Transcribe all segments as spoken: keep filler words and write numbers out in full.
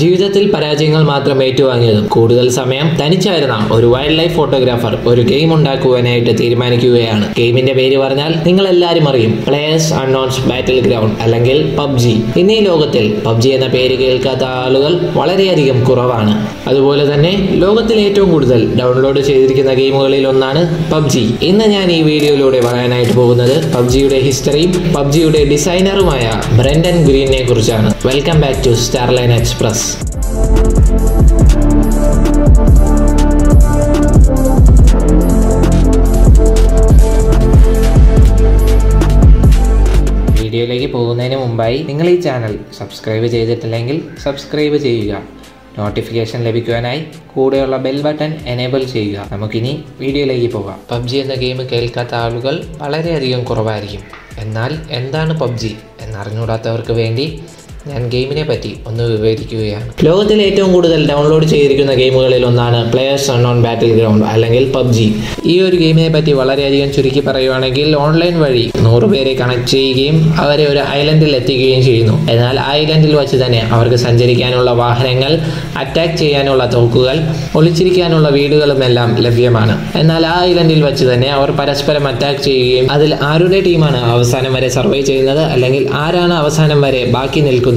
ജീവിതത്തിൽ പരാജയങ്ങൾ മാത്രം ഏറ്റുവാങ്ങിയതും കൂടുതൽ സമയം തനിച്ചായിരുന്ന ഒരു വൈൽഡ് ലൈഫ് ഫോട്ടോഗ്രാഫർ ഒരു ഗെയിം ഉണ്ടാക്കുവാനായിട്ട് തീരുമാനിക്കുകയാണ്. ഗെയിമിന്റെ പേര് പറഞ്ഞാൽ നിങ്ങൾ എല്ലാവരും അറിയും, പ്ലേയേഴ്സ് അൺനോൺ ബാറ്റിൽ ഗ്രൗണ്ട് അല്ലെങ്കിൽ പബ്ജി. ഇന്നീ ലോകത്തിൽ പബ്ജി എന്ന പേര് കേൾക്കാത്ത ആളുകൾ വളരെയധികം കുറവാണ്. അതുപോലെ തന്നെ ലോകത്തിൽ ഏറ്റവും കൂടുതൽ ഡൗൺലോഡ് ചെയ്തിരിക്കുന്ന ഗെയിമുകളിൽ ഒന്നാണ് പബ്ജി. ഇന്ന് ഞാൻ ഈ വീഡിയോയിലൂടെ പറയാനായിട്ട് പോകുന്നത് പബ്ജിയുടെ ഹിസ്റ്ററിയും പബ്ജിയുടെ ഡിസൈനറുമായ ബ്രെൻഡൻ ഗ്രീനെ കുറിച്ചാണ്. Welcome back to Starline express. വീഡിയോയിലേക്ക് പോകുന്നതിന് മുമ്പായി നിങ്ങൾ ഈ ചാനൽ സബ്സ്ക്രൈബ് ചെയ്തിട്ടില്ലെങ്കിൽ സബ്സ്ക്രൈബ് ചെയ്യുക. നോട്ടിഫിക്കേഷൻ ലഭിക്കുവാനായി കൂടെയുള്ള ബെൽ ബട്ടൺ എനേബിൾ ചെയ്യുക. നമുക്കിനി വീഡിയോയിലേക്ക് പോകാം. പബ്ജി എന്ന ഗെയിം കേൾക്കാത്ത ആളുകൾ വളരെയധികം കുറവായിരിക്കും. എന്നാൽ എന്താണ് പബ്ജി എന്നറിഞ്ഞുകൂടാത്തവർക്ക് വേണ്ടി ഞാൻ ഗെയിമിനെ പറ്റി ഒന്ന് വിവരിക്കുകയാണ്. ലോകത്തിൽ ഏറ്റവും കൂടുതൽ ഡൗൺലോഡ് ചെയ്തിരിക്കുന്ന ഗെയിമുകളിൽ ഒന്നാണ് പ്ലേയേഴ്സ് അൺനോൺ ബാറ്റിൽ ഗ്രൗണ്ട് അല്ലെങ്കിൽ പബ്ജി. ഈ ഒരു ഗെയിമിനെ പറ്റി വളരെയധികം ചുരുക്കി പറയുകയാണെങ്കിൽ, ഓൺലൈൻ വഴി നൂറ് പേരെ കണക്ട് ചെയ്യുകയും അവരെ ഒരു ഐലൻഡിൽ എത്തിക്കുകയും ചെയ്യുന്നു. എന്നാൽ ഐലൻഡിൽ വച്ച് തന്നെ അവർക്ക് സഞ്ചരിക്കാനുള്ള വാഹനങ്ങൾ, അറ്റാക്ക് ചെയ്യാനുള്ള തോക്കുകൾ, ഒളിച്ചിരിക്കാനുള്ള വീടുകളുമെല്ലാം ലഭ്യമാണ്. എന്നാൽ ആ ഐലൻഡിൽ വച്ച് തന്നെ അവർ പരസ്പരം അറ്റാക്ക് ചെയ്യുകയും അതിൽ ആരുടെ ടീമാണ് അവസാനം വരെ സർവൈവ് ചെയ്യുന്നത് അല്ലെങ്കിൽ ആരാണ് അവസാനം വരെ ബാക്കി നിൽക്കുന്നത്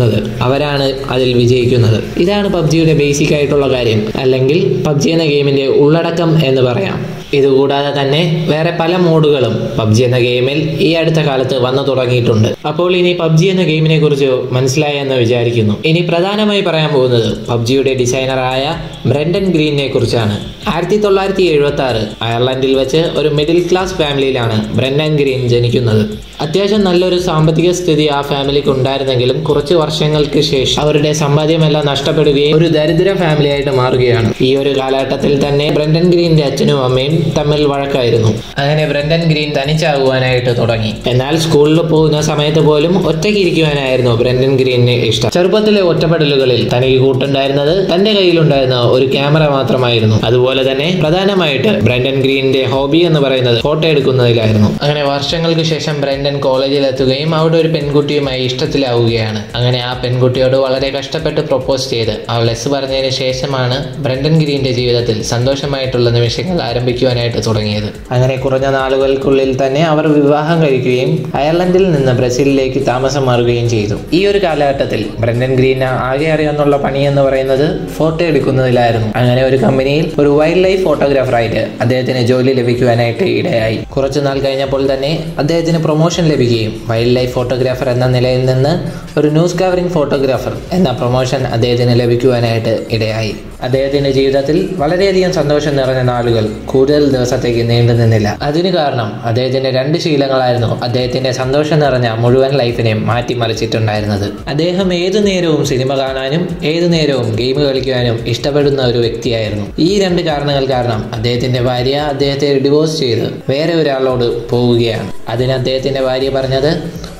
അവരാണ് അതിൽ വിജയിക്കുന്നത്. ഇതാണ് പബ്ജിയുടെ ബേസിക് ആയിട്ടുള്ള കാര്യം അല്ലെങ്കിൽ പബ്ജി എന്ന ഗെയിമിന്റെ ഉള്ളടക്കം എന്ന് പറയാം. ഇതുകൂടാതെ തന്നെ വേറെ പല മോഡുകളും പബ്ജി എന്ന ഗെയിമിൽ ഈ അടുത്ത കാലത്ത് വന്നു തുടങ്ങിയിട്ടുണ്ട്. അപ്പോൾ ഇനി പബ്ജി എന്ന ഗെയിമിനെ കുറിച്ച് മനസ്സിലായി എന്ന് വിചാരിക്കുന്നു. ഇനി പ്രധാനമായി പറയാൻ പോകുന്നത് പബ്ജിയുടെ ഡിസൈനറായ ബ്രെൻഡൻ ഗ്രീനെ കുറിച്ചാണ്. ആയിരത്തി തൊള്ളായിരത്തി എഴുപത്തി ആറ് അയർലൻഡിൽ വെച്ച് ഒരു മിഡിൽ ക്ലാസ് ഫാമിലിയിലാണ് ബ്രെൻഡൻ ഗ്രീൻ ജനിക്കുന്നത്. അത്യാവശ്യം നല്ലൊരു സാമ്പത്തിക സ്ഥിതി ആ ഫാമിലിക്ക് ഉണ്ടായിരുന്നെങ്കിലും കുറച്ച് വർഷങ്ങൾക്ക് ശേഷം അവരുടെ സമ്പാദ്യമെല്ലാം നഷ്ടപ്പെടുകയും ഒരു ദരിദ്ര ഫാമിലിയായിട്ട് മാറുകയാണ്. ഈ ഒരു കാലഘട്ടത്തിൽ തന്നെ ബ്രെൻഡൻ ഗ്രീനിന്റെ അച്ഛനും അമ്മയും തമ്മിൽ വഴക്കായിരുന്നു. അങ്ങനെ ബ്രെൻഡൻ ഗ്രീൻ തനിച്ചാകുവാനായിട്ട് തുടങ്ങി. എന്നാൽ സ്കൂളിൽ പോകുന്ന സമയത്ത് പോലും ഒറ്റയ്ക്ക് ഇരിക്കുവാനായിരുന്നു ബ്രെൻഡൻ ഗ്രീനിന് ഇഷ്ടം. ചെറുപ്പത്തിലെ ഒറ്റപ്പെടലുകളിൽ തനിക്ക് കൂട്ടുണ്ടായിരുന്നത് തന്റെ കയ്യിലുണ്ടായിരുന്ന ഒരു ക്യാമറ മാത്രമായിരുന്നു. അതുപോലെ തന്നെ പ്രധാനമായിട്ട് ബ്രെൻഡൻ ഗ്രീനിന്റെ ഹോബി എന്ന് പറയുന്നത് ഫോട്ടോ എടുക്കുന്നതിലായിരുന്നു. അങ്ങനെ വർഷങ്ങൾക്ക് ശേഷം ബ്രെൻഡൻ കോളേജിൽ എത്തുകയും അവിടെ ഒരു പെൺകുട്ടിയുമായി ഇഷ്ടത്തിലാവുകയാണ്. അങ്ങനെ ആ പെൺകുട്ടിയോട് വളരെ കഷ്ടപ്പെട്ട് പ്രൊപ്പോസ് ചെയ്ത് അവൾ യെസ് പറഞ്ഞതിന് ശേഷമാണ് ബ്രെൻഡൻ ഗ്രീനിന്റെ ജീവിതത്തിൽ സന്തോഷമായിട്ടുള്ള നിമിഷങ്ങൾ ആരംഭിക്കുന്നത് തുടങ്ങിയത്. അങ്ങനെ കുറഞ്ഞ നാളുകൾക്കുള്ളിൽ തന്നെ അവർ വിവാഹം കഴിക്കുകയും അയർലൻഡിൽ നിന്ന് ബ്രസീലിലേക്ക് താമസം മാറുകയും ചെയ്തു. ഈ ഒരു കാലഘട്ടത്തിൽ ബ്രെൻഡൻ ഗ്രീന് ആകെ അറിയാവുന്ന പണി എന്ന് പറയുന്നത് ഫോട്ടോ എടുക്കുന്നതിലായിരുന്നു. അങ്ങനെ ഒരു കമ്പനിയിൽ ഒരു വൈൽഡ് ലൈഫ് ഫോട്ടോഗ്രാഫറായിട്ട് അദ്ദേഹത്തിന് ജോലി ലഭിക്കുവാനായിട്ട് ഇടയായി. കുറച്ചു നാൾ കഴിഞ്ഞപ്പോൾ തന്നെ അദ്ദേഹത്തിന് പ്രൊമോഷൻ ലഭിക്കുകയും വൈൽഡ് ലൈഫ് ഫോട്ടോഗ്രാഫർ എന്ന നിലയിൽ നിന്ന് ഒരു ന്യൂസ് കവറിംഗ് ഫോട്ടോഗ്രാഫർ എന്ന പ്രൊമോഷൻ അദ്ദേഹത്തിന് ലഭിക്കുവാനായിട്ട് ഇടയായി. അദ്ദേഹത്തിന്റെ ജീവിതത്തിൽ വളരെയധികം സന്തോഷം നിറഞ്ഞ നാളുകൾ കൂടുതൽ ദിവസത്തേക്ക് നീണ്ടു നിന്നില്ല. അതിന് കാരണം അദ്ദേഹത്തിന്റെ രണ്ട് ശീലങ്ങളായിരുന്നു അദ്ദേഹത്തിന്റെ സന്തോഷം നിറഞ്ഞ മുഴുവൻ ലൈഫിനെ മാറ്റിമറിച്ചിട്ടുണ്ടായിരുന്നത്. അദ്ദേഹം ഏതു നേരവും സിനിമ കാണാനും ഏതു നേരവും ഗെയിം കളിക്കുവാനും ഇഷ്ടപ്പെടുന്ന ഒരു വ്യക്തിയായിരുന്നു. ഈ രണ്ട് കാരണങ്ങൾ കാരണം അദ്ദേഹത്തിന്റെ ഭാര്യ അദ്ദേഹത്തെ ഡിവോഴ്സ് ചെയ്ത് വേറെ ഒരാളോട് പോവുകയാണ്. അതിന് അദ്ദേഹത്തിന്റെ ഭാര്യ പറഞ്ഞത്,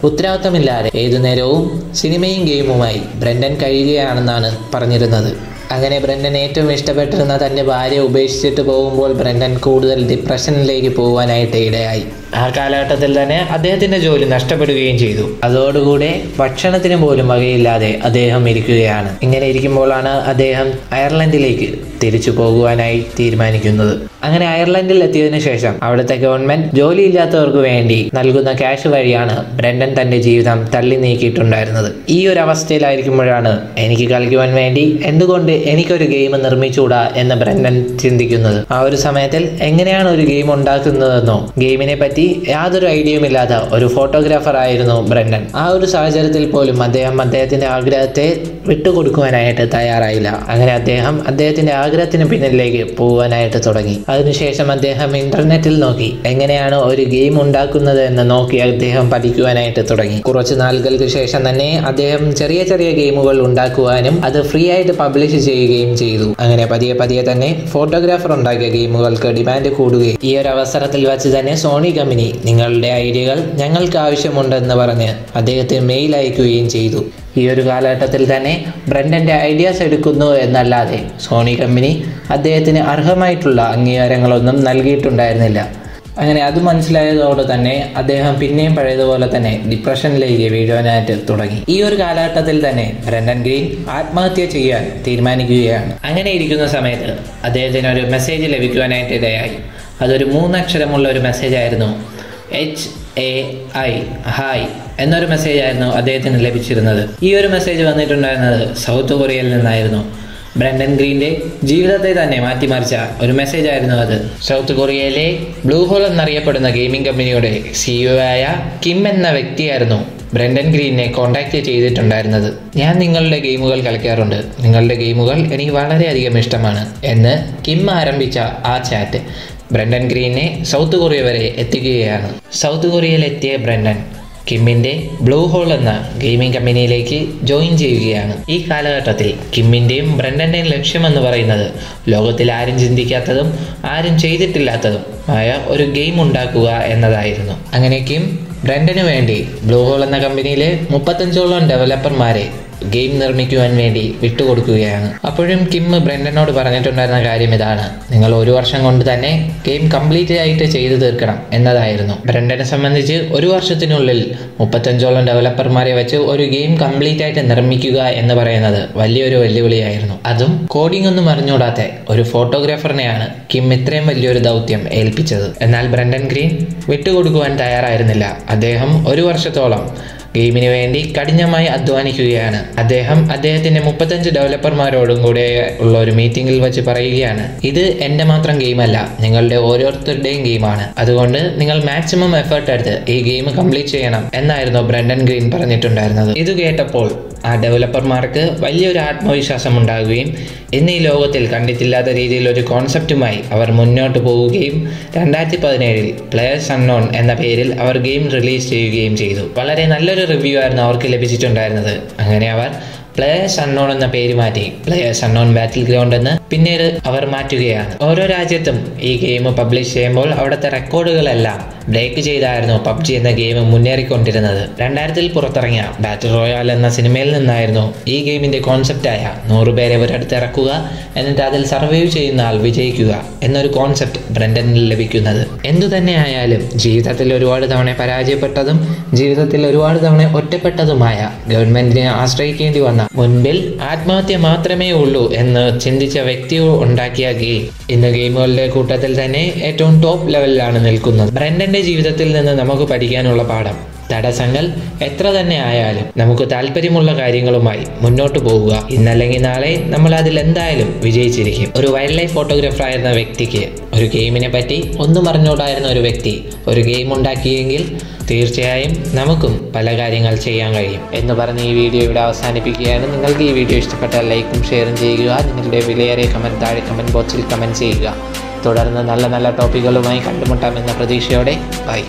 ഉത്തരവാദിത്തമില്ലാതെ ഏതു നേരവും സിനിമയും ഗെയിമുമായി ബ്രെൻഡൻ കഴിയുകയാണെന്നാണ് പറഞ്ഞിരുന്നത്. അങ്ങനെ ബ്രെൻഡൻ ഏറ്റവും ഇഷ്ടപ്പെട്ടിരുന്ന തൻ്റെ ഭാര്യ ഉപേക്ഷിച്ചിട്ട് പോകുമ്പോൾ ബ്രെൻഡൻ കൂടുതൽ ഡിപ്രഷനിലേക്ക് പോകാനായിട്ട് ഇടയായി. ആ കാലഘട്ടത്തിൽ തന്നെ അദ്ദേഹത്തിൻ്റെ ജോലി നഷ്ടപ്പെടുകയും ചെയ്തു. അതോടുകൂടെ ഭക്ഷണത്തിന് പോലും വകയില്ലാതെ അദ്ദേഹം ഇരിക്കുകയാണ്. ഇങ്ങനെ ഇരിക്കുമ്പോഴാണ് അദ്ദേഹം അയർലൻഡിലേക്ക് തിരിച്ചു പോകുവാനായി തീരുമാനിക്കുന്നത്. അങ്ങനെ അയർലൻഡിൽ എത്തിയതിനു ശേഷം അവിടുത്തെ ഗവൺമെന്റ് ജോലിയില്ലാത്തവർക്ക് വേണ്ടി നൽകുന്ന ക്യാഷ് വഴിയാണ് ബ്രെൻഡൻ തൻ്റെ ജീവിതം തള്ളി നീക്കിയിട്ടുണ്ടായിരുന്നത്. ഈ ഒരു അവസ്ഥയിലായിരിക്കുമ്പോഴാണ് എനിക്ക് കളിക്കുവാൻ വേണ്ടി എന്തുകൊണ്ട് എനിക്കൊരു ഗെയിം നിർമ്മിച്ചുകൂടാ എന്ന് ബ്രെൻഡൻ ചിന്തിക്കുന്നത്. ആ ഒരു സമയത്തിൽ എങ്ങനെയാണ് ഒരു ഗെയിം ഉണ്ടാക്കുന്നതെന്നോ ഗെയിമിനെ പറ്റി യാതൊരു ഐഡിയയുമില്ലാത്ത ഒരു ഫോട്ടോഗ്രാഫർ ആയിരുന്നു ബ്രെൻഡൻ. ആ ഒരു സാഹചര്യത്തിൽ പോലും അദ്ദേഹം അദ്ദേഹത്തിന്റെ ആഗ്രഹത്തെ വിട്ടുകൊടുക്കുവാനായിട്ട് തയ്യാറായില്ല. അങ്ങനെ അദ്ദേഹം അദ്ദേഹത്തിന്റെ ആഗ്രഹത്തിന് പിന്നിലേക്ക് പോകാനായിട്ട് തുടങ്ങി. അതിനുശേഷം അദ്ദേഹം ഇന്റർനെറ്റിൽ നോക്കി എങ്ങനെയാണ് ഒരു ഗെയിം ഉണ്ടാക്കുന്നത് എന്ന് നോക്കി അദ്ദേഹം പഠിക്കുവാനായിട്ട് തുടങ്ങി. കുറച്ച് നാളുകൾക്ക് ശേഷം തന്നെ അദ്ദേഹം ചെറിയ ചെറിയ ഗെയിമുകൾ ഉണ്ടാക്കുവാനും അത് ഫ്രീ ആയിട്ട് പബ്ലിഷ് ചെയ്യുകയും ചെയ്തു. അങ്ങനെ പതിയെ പതിയെ തന്നെ ഫോട്ടോഗ്രാഫർ ഉണ്ടാക്കിയ ഗെയിമുകൾക്ക് ഡിമാൻഡ് കൂടുകയും ഈ ഒരു അവസരത്തിൽ വച്ച് തന്നെ സോണി കമ്പനി നിങ്ങളുടെ ഐഡിയകൾ ഞങ്ങൾക്ക് ആവശ്യമുണ്ടെന്ന് പറഞ്ഞ് അദ്ദേഹത്തെ മെയിൽ അയക്കുകയും ചെയ്തു. ഈ ഒരു കാലഘട്ടത്തിൽ തന്നെ ബ്രെൻഡന്റെ ഐഡിയാസ് എടുക്കുന്നു എന്നല്ലാതെ സോണി കമ്പനി അദ്ദേഹത്തിന് അർഹമായിട്ടുള്ള അംഗീകാരങ്ങളൊന്നും നൽകിയിട്ടുണ്ടായിരുന്നില്ല. അങ്ങനെ അത് മനസ്സിലായതോടെ തന്നെ അദ്ദേഹം പിന്നെയും പഴയതുപോലെ തന്നെ ഡിപ്രഷനിലേക്ക് വീഴാനായിട്ട് തുടങ്ങി. ഈ ഒരു കാലഘട്ടത്തിൽ തന്നെ ബ്രെൻഡൻ ഗ്രീൻ ആത്മഹത്യ ചെയ്യാൻ തീരുമാനിക്കുകയാണ്. അങ്ങനെ ഇരിക്കുന്ന സമയത്ത് അദ്ദേഹത്തിന് ഒരു മെസ്സേജ് ലഭിക്കുവാനായിട്ട് ഇടയായി. അതൊരു മൂന്നക്ഷരമുള്ള ഒരു മെസ്സേജായിരുന്നു. എച്ച് എ ഐ ഹായ് എന്നൊരു മെസ്സേജായിരുന്നു അദ്ദേഹത്തിന് ലഭിച്ചിരുന്നത്. ഈ ഒരു മെസ്സേജ് വന്നിട്ടുണ്ടായിരുന്നത് സൗത്ത് കൊറിയയിൽ നിന്നായിരുന്നു. ബ്രെൻഡൻ ഗ്രീൻ്റെ ജീവിതത്തെ തന്നെ മാറ്റിമറിച്ച ഒരു മെസ്സേജായിരുന്നു അത്. സൗത്ത് കൊറിയയിലെ ബ്ലൂഹോൾ എന്നറിയപ്പെടുന്ന ഗെയിമിംഗ് കമ്പനിയുടെ സിഇഒ ആയ കിം എന്ന വ്യക്തിയായിരുന്നു ബ്രെൻഡൻ ഗ്രീനെ കോൺടാക്ട് ചെയ്തിട്ടുണ്ടായിരുന്നത്. ഞാൻ നിങ്ങളുടെ ഗെയിമുകൾ കളിക്കാറുണ്ട്, നിങ്ങളുടെ ഗെയിമുകൾ എനിക്ക് വളരെയധികം ഇഷ്ടമാണ് എന്ന് കിം ആരംഭിച്ച ആ ചാറ്റ് ബ്രെൻഡൻ ഗ്രീനെ സൗത്ത് കൊറിയ വരെ എത്തിക്കുകയാണ്. സൗത്ത് കൊറിയയിലെത്തിയ ബ്രെൻഡൻ കിമ്മിൻ്റെ ബ്ലൂഹോൾ എന്ന ഗെയിമിംഗ് കമ്പനിയിലേക്ക് ജോയിൻ ചെയ്യുകയാണ്. ഈ കാലഘട്ടത്തിൽ കിമ്മിൻ്റെയും ബ്രെൻഡൻ്റെയും ലക്ഷ്യമെന്ന് പറയുന്നത് ലോകത്തിൽ ആരും ചിന്തിക്കാത്തതും ആരും ചെയ്തിട്ടില്ലാത്തതും ആയ ഒരു ഗെയിം ഉണ്ടാക്കുക എന്നതായിരുന്നു. അങ്ങനെ കിം ബ്രെൻഡന് വേണ്ടി ബ്ലൂഹോൾ എന്ന കമ്പനിയിലെ മുപ്പത്തഞ്ചോളം ഡെവലപ്പർമാരെ ഗെയിം നിർമ്മിക്കുവാൻ വേണ്ടി വിട്ടുകൊടുക്കുകയാണ്. അപ്പോഴും കിം ബ്രെൻഡനോട് പറഞ്ഞിട്ടുണ്ടായിരുന്ന കാര്യം ഇതാണ്, നിങ്ങൾ ഒരു വർഷം കൊണ്ട് തന്നെ ഗെയിം കംപ്ലീറ്റ് ആയിട്ട് ചെയ്തു തീർക്കണം എന്നതായിരുന്നു. ബ്രെൻഡനെ സംബന്ധിച്ച് ഒരു വർഷത്തിനുള്ളിൽ മുപ്പത്തഞ്ചോളം ഡെവലപ്പർമാരെ വെച്ച് ഒരു ഗെയിം കംപ്ലീറ്റ് ആയിട്ട് നിർമ്മിക്കുക എന്ന് പറയുന്നത് വലിയൊരു വെല്ലുവിളിയായിരുന്നു. അതും കോഡിംഗ് ഒന്നും അറിഞ്ഞൂടാത്ത ഒരു ഫോട്ടോഗ്രാഫറിനെയാണ് കിം ഇത്രയും വലിയൊരു ദൗത്യം ഏൽപ്പിച്ചത്. എന്നാൽ ബ്രെൻഡൻ ഗ്രീൻ വിട്ടുകൊടുക്കുവാൻ തയ്യാറായിരുന്നില്ല. അദ്ദേഹം ഒരു വർഷത്തോളം ഗെയിമിന് വേണ്ടി കഠിനമായി അധ്വാനിക്കുകയാണ്. അദ്ദേഹം അദ്ദേഹത്തിൻ്റെ മുപ്പത്തഞ്ച് ഡെവലപ്പർമാരോടും കൂടെ ഉള്ള ഒരു മീറ്റിംഗിൽ വെച്ച് പറയുകയാണ്, ഇത് എൻ്റെ മാത്രം ഗെയിമല്ല, നിങ്ങളുടെ ഓരോരുത്തരുടെയും ഗെയിമാണ്, അതുകൊണ്ട് നിങ്ങൾ മാക്സിമം എഫേർട്ട് എടുത്ത് ഈ ഗെയിം കംപ്ലീറ്റ് ചെയ്യണം എന്നായിരുന്നു ബ്രെൻഡൻ ഗ്രീൻ പറഞ്ഞിട്ടുണ്ടായിരുന്നത്. ഇത് കേട്ടപ്പോൾ ആ ഡെവലപ്പർമാർക്ക് വലിയൊരു ആത്മവിശ്വാസം ഉണ്ടാകുകയും ഇന്ന് ഈ ലോകത്തിൽ കണ്ടിട്ടില്ലാത്ത രീതിയിലൊരു കോൺസെപ്റ്റുമായി അവർ മുന്നോട്ട് പോവുകയും രണ്ടായിരത്തി പതിനേഴിൽ പ്ലെയേഴ്സ് അൺനോൺ എന്ന പേരിൽ അവർ ഗെയിം റിലീസ് ചെയ്യുകയും ചെയ്തു. വളരെ നല്ലൊരു റിവ്യൂ ആയിരുന്നു അവർക്ക് ലഭിച്ചിട്ടുണ്ടായിരുന്നത്. അങ്ങനെ അവർ പ്ലെയേഴ്സ് അൺനോൺ എന്ന പേര് മാറ്റി പ്ലെയേഴ്സ് അൺനോൺ ബാറ്റിൽ ഗ്രൗണ്ട് എന്ന് പിന്നീട് അവർ മാറ്റുകയാണ്. ഓരോ രാജ്യത്തും ഈ ഗെയിം പബ്ലിഷ് ചെയ്യുമ്പോൾ അവിടുത്തെ റെക്കോർഡുകളെല്ലാം ബ്രേക്ക് ചെയ്തായിരുന്നു പബ്ജി എന്ന ഗെയിം മുന്നേറിക്കൊണ്ടിരുന്നത്. രണ്ടായിരത്തിൽ പുറത്തിറങ്ങിയ ബാറ്റിൽ റോയൽ എന്ന സിനിമയിൽ നിന്നായിരുന്നു ഈ ഗെയിമിൻ്റെ കോൺസെപ്റ്റായ നൂറുപേരെ ഒരിടത്തിറക്കുക എന്നിട്ട് അതിൽ സർവൈവ് ചെയ്യുന്ന ആൾ വിജയിക്കുക എന്നൊരു കോൺസെപ്റ്റ് ബ്രെൻഡനിൽ ലഭിക്കുന്നത്. എന്തുതന്നെയായാലും ജീവിതത്തിൽ ഒരുപാട് തവണ പരാജയപ്പെട്ടതും ജീവിതത്തിൽ ഒരുപാട് തവണ ഒറ്റപ്പെട്ടതുമായ ഗവൺമെൻറ്റിനെ ആശ്രയിക്കേണ്ടി വന്ന മുൻപിൽ ആത്മഹത്യ മാത്രമേ ഉള്ളൂ എന്ന് ചിന്തിച്ച വ്യക്തി ഉണ്ടാക്കിയ ഗെയിം ഇന്ന് ഗെയിമുകളുടെ കൂട്ടത്തിൽ തന്നെ ഏറ്റവും ടോപ്പ് ലെവലിലാണ് നിൽക്കുന്നത്. ബ്രെൻഡൻ്റെ ജീവിതത്തിൽ നിന്ന് നമുക്ക് പഠിക്കാനുള്ള പാഠം, തടസ്സങ്ങൾ എത്ര തന്നെ ആയാലും നമുക്ക് താല്പര്യമുള്ള കാര്യങ്ങളുമായി മുന്നോട്ട് പോവുക. ഇന്നല്ലെങ്കിൽ നാളെ നമ്മൾ അതിൽ എന്തായാലും വിജയിച്ചിരിക്കും. ഒരു വൈൽഡ് ലൈഫ് ഫോട്ടോഗ്രാഫറായിരുന്ന വ്യക്തിക്ക് ഒരു ഗെയിമിനെ പറ്റി ഒന്നും അറിഞ്ഞുകൂടായിരുന്ന ഒരു വ്യക്തി ഒരു ഗെയിം ഉണ്ടാക്കിയെങ്കിൽ തീർച്ചയായും നമുക്കും പല കാര്യങ്ങൾ ചെയ്യാൻ കഴിയും എന്ന് പറഞ്ഞ് ഈ വീഡിയോ ഇവിടെ അവസാനിപ്പിക്കുകയാണ്. നിങ്ങൾക്ക് ഈ വീഡിയോ ഇഷ്ടപ്പെട്ടാൽ ലൈക്കും ഷെയറും ചെയ്യുക. നിങ്ങളുടെ വിലയേറിയ കമൻറ്റ് താഴെ കമൻറ്റ് ബോക്സിൽ കമൻറ്റ് ചെയ്യുക. തുടർന്ന് നല്ല നല്ല ടോപ്പിക്കുകളുമായി കണ്ടുമുട്ടാമെന്ന പ്രതീക്ഷയോടെ ബൈ.